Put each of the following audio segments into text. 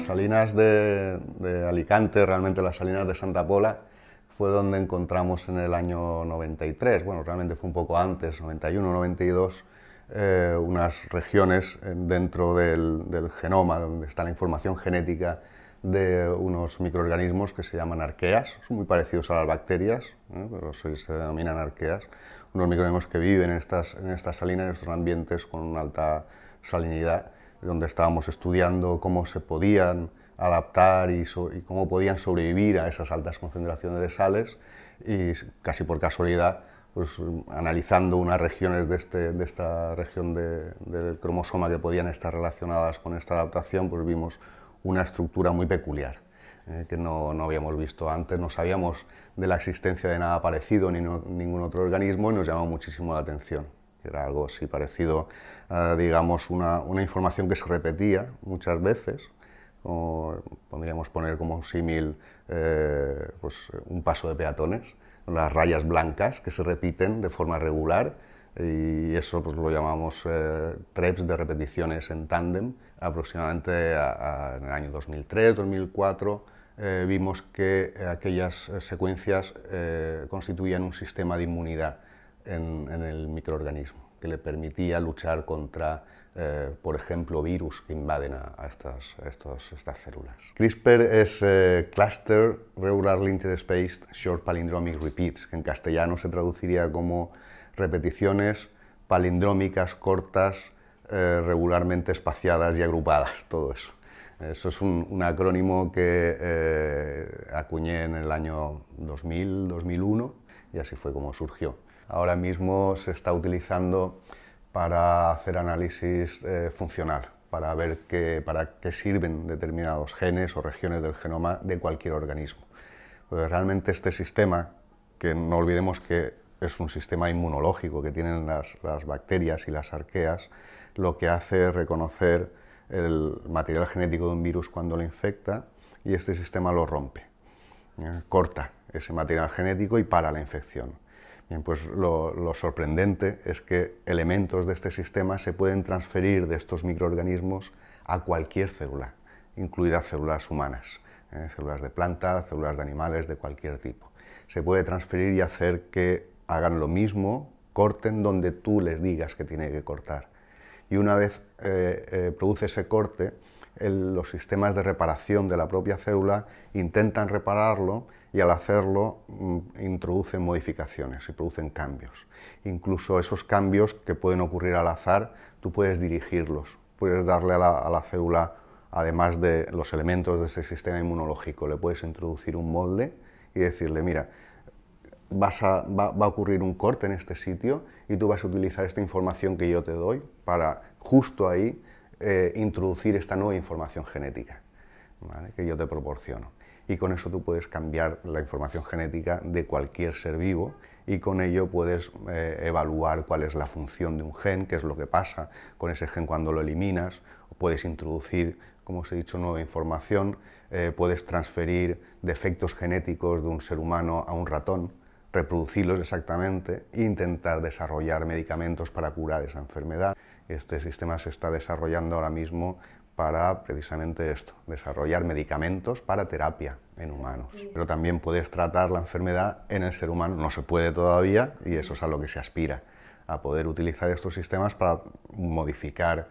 las salinas de Alicante, realmente las salinas de Santa Pola, fue donde encontramos en el año 93, bueno, realmente fue un poco antes, 91, 92, unas regiones dentro del genoma, donde está la información genética de unos microorganismos que se llaman arqueas, son muy parecidos a las bacterias, pero se denominan arqueas, unos microorganismos que viven en estas salinas, en estos ambientes con una alta salinidad, donde estábamos estudiando cómo se podían adaptar y cómo podían sobrevivir a esas altas concentraciones de sales, y casi por casualidad, pues, analizando unas regiones de esta región del cromosoma que podían estar relacionadas con esta adaptación, pues vimos una estructura muy peculiar, que no habíamos visto antes, no sabíamos de la existencia de nada parecido, ni ningún otro organismo, y nos llamó muchísimo la atención. Era algo así parecido, digamos, una información que se repetía muchas veces, o podríamos poner como un símil pues, un paso de peatones, las rayas blancas que se repiten de forma regular, y eso pues, lo llamamos TREPS de repeticiones en tándem. Aproximadamente en el año 2003, 2004, vimos que aquellas secuencias constituían un sistema de inmunidad en el microorganismo, que le permitía luchar contra, por ejemplo, virus que invaden a estas células. CRISPR es Cluster Regularly Interspaced Short Palindromic Repeats, que en castellano se traduciría como repeticiones palindrómicas cortas, regularmente espaciadas y agrupadas, todo eso. Eso es un acrónimo que acuñé en el año 2000, 2001, y así fue como surgió. Ahora mismo se está utilizando para hacer análisis funcional, para ver para qué sirven determinados genes o regiones del genoma de cualquier organismo. Pues realmente este sistema, que no olvidemos que es un sistema inmunológico que tienen las bacterias y las arqueas, lo que hace es reconocer el material genético de un virus cuando lo infecta, y este sistema lo rompe, corta ese material genético y para la infección. Bien, pues lo sorprendente es que elementos de este sistema se pueden transferir de estos microorganismos a cualquier célula, incluidas células humanas, células de planta, células de animales, de cualquier tipo. Se puede transferir y hacer que hagan lo mismo, corten donde tú les digas que tiene que cortar. Y una vez produce ese corte, los sistemas de reparación de la propia célula intentan repararlo, y al hacerlo introducen modificaciones y producen cambios. Incluso esos cambios que pueden ocurrir al azar, tú puedes dirigirlos, puedes darle a la célula, además de los elementos de ese sistema inmunológico, le puedes introducir un molde y decirle, mira, va a ocurrir un corte en este sitio y tú vas a utilizar esta información que yo te doy para justo ahí introducir esta nueva información genética, ¿vale?, que yo te proporciono. Y con eso tú puedes cambiar la información genética de cualquier ser vivo, y con ello puedes evaluar cuál es la función de un gen, qué es lo que pasa con ese gen cuando lo eliminas, puedes introducir, como os he dicho, nueva información, puedes transferir defectos genéticos de un ser humano a un ratón, reproducirlos exactamente e intentar desarrollar medicamentos para curar esa enfermedad. Este sistema se está desarrollando ahora mismo para precisamente esto, desarrollar medicamentos para terapia en humanos. Pero también puedes tratar la enfermedad en el ser humano, no se puede todavía, y eso es a lo que se aspira, a poder utilizar estos sistemas para modificar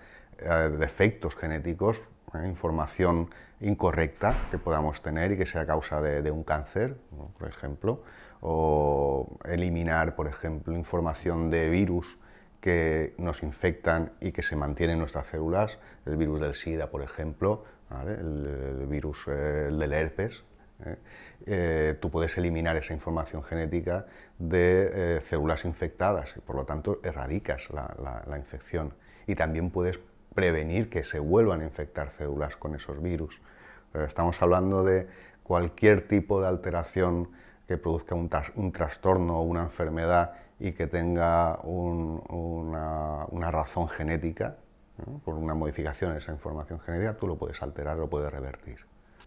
defectos genéticos, información incorrecta que podamos tener y que sea causa de un cáncer, ¿no?, por ejemplo, o eliminar, por ejemplo, información de virus que nos infectan y que se mantienen en nuestras células, el virus del SIDA, por ejemplo, ¿vale?, el virus del herpes. Tú puedes eliminar esa información genética de células infectadas y por lo tanto erradicas la infección, y también puedes prevenir que se vuelvan a infectar células con esos virus. Estamos hablando de cualquier tipo de alteración que produzca un trastorno o una enfermedad y que tenga una razón genética, ¿no?, por una modificación en esa información genética, tú lo puedes alterar, lo puedes revertir.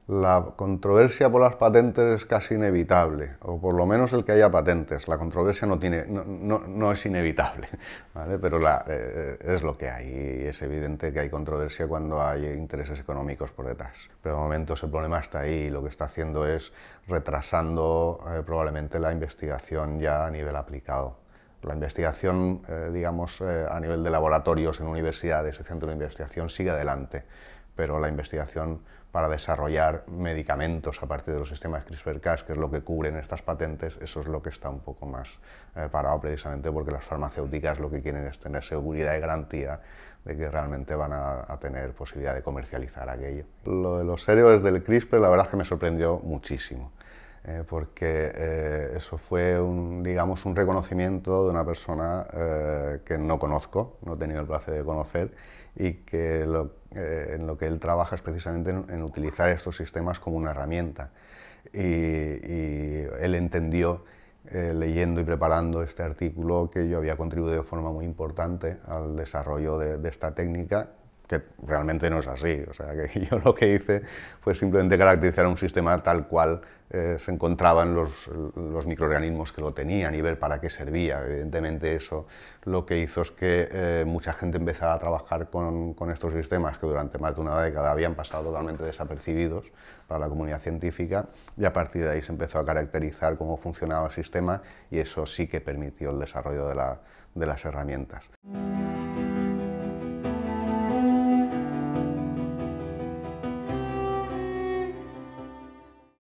La controversia por las patentes es casi inevitable, o por lo menos el que haya patentes. La controversia no es inevitable, ¿vale? Pero es lo que hay, y es evidente que hay controversia cuando hay intereses económicos por detrás. Pero de momento ese problema está ahí, y lo que está haciendo es retrasando probablemente la investigación ya a nivel aplicado. La investigación, digamos, a nivel de laboratorios en universidades y centros de investigación sigue adelante, pero la investigación para desarrollar medicamentos a partir de los sistemas CRISPR-Cas, que es lo que cubren estas patentes, eso es lo que está un poco más parado, precisamente porque las farmacéuticas lo que quieren es tener seguridad y garantía de que realmente van a tener posibilidad de comercializar aquello. Lo de los héroes del CRISPR, la verdad es que me sorprendió muchísimo, porque eso fue digamos, un reconocimiento de una persona que no conozco, no he tenido el placer de conocer, y que en lo que él trabaja es precisamente en utilizar estos sistemas como una herramienta. Y él entendió, leyendo y preparando este artículo, que yo había contribuido de forma muy importante al desarrollo de esta técnica, que realmente no es así. O sea, que yo lo que hice fue simplemente caracterizar un sistema tal cual se encontraban los microorganismos que lo tenían y ver para qué servía. Evidentemente eso lo que hizo es que mucha gente empezara a trabajar con estos sistemas que durante más de una década habían pasado totalmente desapercibidos para la comunidad científica, y a partir de ahí se empezó a caracterizar cómo funcionaba el sistema, y eso sí que permitió el desarrollo de las herramientas.